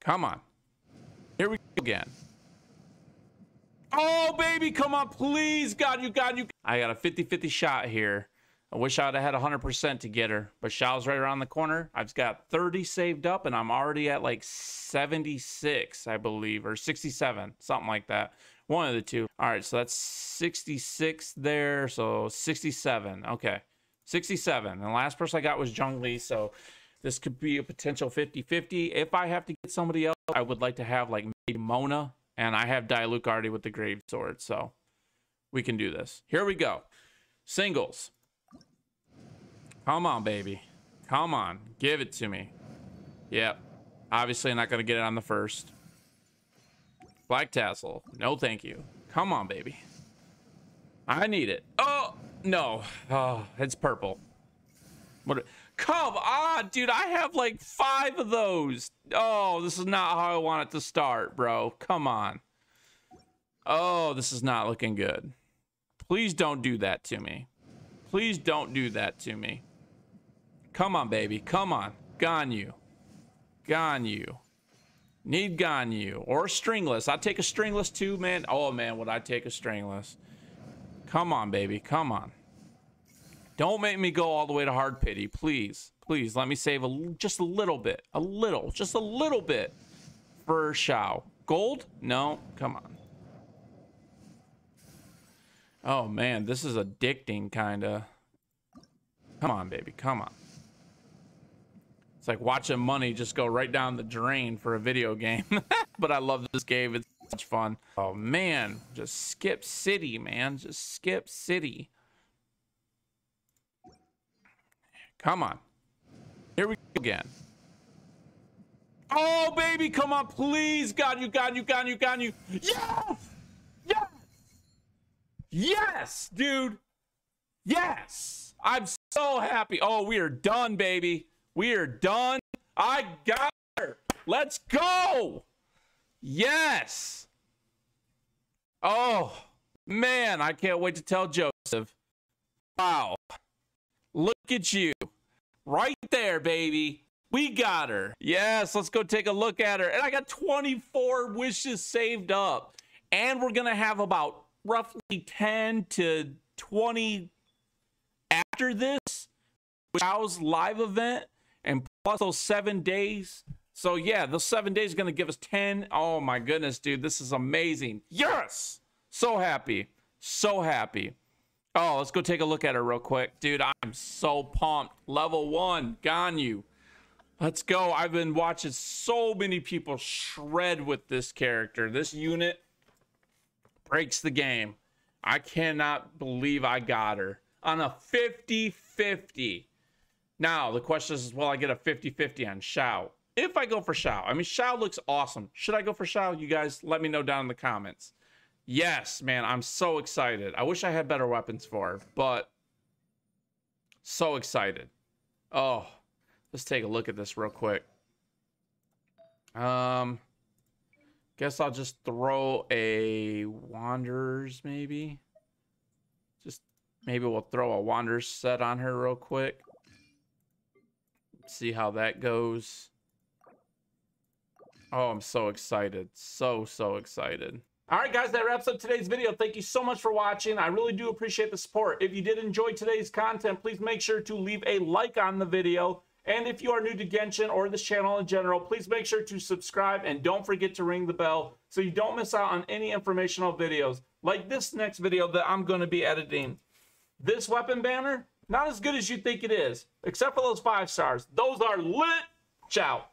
Come on. Here we go again. Oh, baby, come on, please. God, you got you. I got a 50-50 shot here. I wish I would have had 100% to get her, but Xiao's right around the corner. I've got 30 saved up, and I'm already at like 76, I believe, or 67, something like that. One of the two. All right, so that's 66 there, so 67. Okay, 67. And the last person I got was Zhongli, so this could be a potential 50-50. If I have to get somebody else, I would like to have, like, maybe Mona, and I have Diluc already with the Gravesword, so we can do this. Here we go. Singles. Come on, baby. Come on. Give it to me. Yep. Obviously, I'm not going to get it on the first. Black Tassel. No, thank you. Come on, baby. I need it. Oh, no. Oh, it's purple. What? Come on, dude. I have like 5 of those. Oh, this is not how I want it to start, bro. Come on. Oh, this is not looking good. Please don't do that to me. Please don't do that to me. Come on, baby. Come on. Ganyu. Ganyu. Need Ganyu. Or stringless. I'd take a stringless too, man. Oh, man, would I take a stringless. Come on, baby. Come on. Don't make me go all the way to hard pity. Please. Please, let me save just a little bit. A little. Just a little bit for Xiao. Gold? No. Come on. Oh, man. This is addicting, kind of. Come on, baby. Come on. It's like watching money just go right down the drain for a video game. But I love this game. It's such fun. Oh, man. Just skip city, man. Just skip city. Come on. Here we go again. Oh, baby. Come on, please. Ganyu, Ganyu, Ganyu, Ganyu. Yes! Yes! Yes, dude. Yes. I'm so happy. Oh, we are done, baby. We are done. I got her. Let's go. Yes. Oh, man. I can't wait to tell Joseph. Wow. Look at you. Right there, baby. We got her. Yes, let's go take a look at her. And I got 24 wishes saved up. And we're going to have about roughly 10 to 20 after this, which is live event. And plus those 7 days. So, yeah, those 7 days are going to give us 10. Oh, my goodness, dude. This is amazing. Yes. So happy. So happy. Oh, let's go take a look at her real quick. Dude, I'm so pumped. Level 1. Ganyu. Let's go. I've been watching so many people shred with this character. This unit breaks the game. I cannot believe I got her. On a 50-50. Now, the question is, will I get a 50-50 on Xiao? If I go for Xiao, I mean, Xiao looks awesome. Should I go for Xiao? You guys, let me know down in the comments. Yes, man, I'm so excited. I wish I had better weapons for her, but so excited. Oh, let's take a look at this real quick. Guess I'll just throw a Wanderers, maybe. Just maybe we'll throw a Wanderers set on her real quick. See how that goes. Oh, I'm so excited. So excited. All right, guys, that wraps up today's video. Thank you so much for watching. I really do appreciate the support. If you did enjoy today's content, please make sure to leave a like on the video. And if you are new to Genshin or this channel in general, please make sure to subscribe and don't forget to ring the bell so you don't miss out on any informational videos like this next video that I'm going to be editing. This weapon banner, not as good as you think it is, except for those 5 stars. Those are lit. Ciao.